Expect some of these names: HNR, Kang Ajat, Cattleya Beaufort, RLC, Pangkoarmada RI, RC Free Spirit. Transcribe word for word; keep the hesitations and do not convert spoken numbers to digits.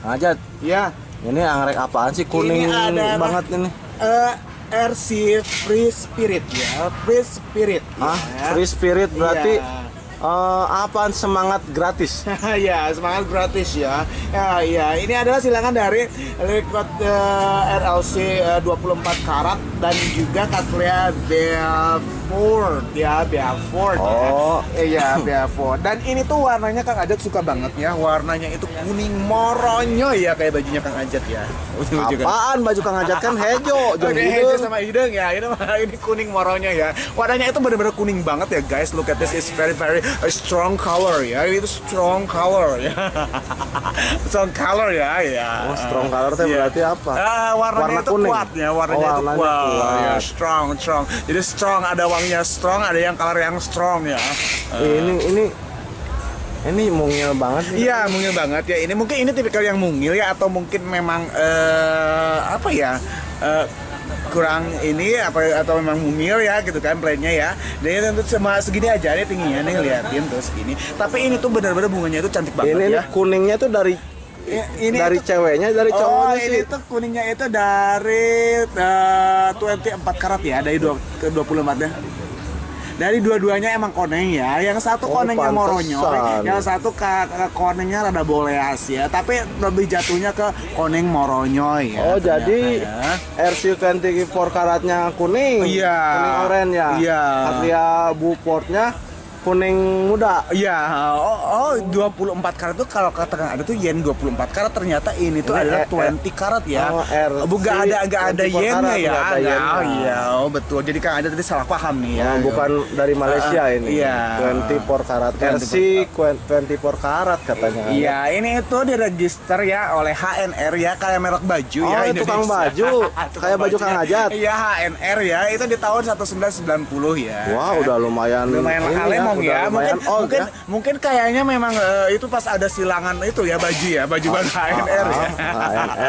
Kang Ajat. Iya. Ini anggrek apaan sih, kuning ini ada banget ini? Uh, R C Free Spirit ya. Free Spirit. Ah, ya. Free Spirit berarti ya. Uh, apaan, semangat gratis? Ya, semangat gratis ya. Ya, ya. Ini adalah silangan dari liquid uh, R L C uh, dua puluh empat karat dan juga Cattleya Beaufort ya, Beaufort. Oh, iya ya, Beaufort. Dan ini tuh warnanya Kang Ajat suka banget ya. Warnanya itu kuning moronyo ya, kayak bajunya Kang Ajat ya. Apaan baju Kang Ajat kan hejo, jadi hejo sama hidung ya. Ini ini kuning moronyo ya. Warnanya itu benar-benar kuning banget ya, guys. Look at this, is very very a strong color ya. Itu strong color ya. Strong color ya, ya. Oh, strong color itu berarti apa? Ah, warnanya itu kuat ya, warnanya itu kuat. Ya, strong, strong. Jadi strong, ada wanginya strong, ada yang color yang strong ya. Ini ini Ini mungil banget. Iya, mungil banget ya. Ini mungkin ini tipikal yang mungil ya, atau mungkin memang uh, apa ya? Uh, kurang ini apa, atau memang mungil ya gitu kan plannya ya. Dan tentu sama segini aja nih tingginya nih, liatin terus segini. Tapi ini tuh benar-benar bunganya itu cantik banget ini, ya. Ini kuningnya tuh dari Ini dari itu, ceweknya, dari cowoknya. Oh, ini sih. Itu kuningnya itu dari uh, dua puluh empat karat ya, dari dua puluh empat ya. Dari dua-duanya emang koneng ya, yang satu oh, konengnya moronyo, yang satu konengnya rada boleas ya, tapi lebih jatuhnya ke koneng moronyo ya. Oh, jadi ya. R C dua puluh empat karatnya kuning, iya, kuning oranye ya, iya. Cattleya Beaufortnya kuning muda. Iya, oh, oh dua puluh empat karat itu kalau katakan ada tuh yen dua puluh empat karat, ternyata ini tuh adalah dua puluh karat ya. Bukan ada agak ada yennya ya. Iya, oh betul. Jadi Kang Ajat tadi salah paham nih ya. Bukan dari Malaysia ini. dua puluh empat karat. R C dua puluh empat karat katanya. Iya, ini itu diregister ya oleh H N R ya, kayak merek baju ya. Oh, tukang baju. Kayak baju Kang Ajat. Iya, H N R ya. Itu di tahun seribu sembilan ratus sembilan puluh ya. Wah, udah lumayan. Lumayan kalem. Ya, mungkin old, mungkin, ya? mungkin kayaknya memang uh, itu pas ada silangan itu ya, baju ya, baju bahan H N R ya.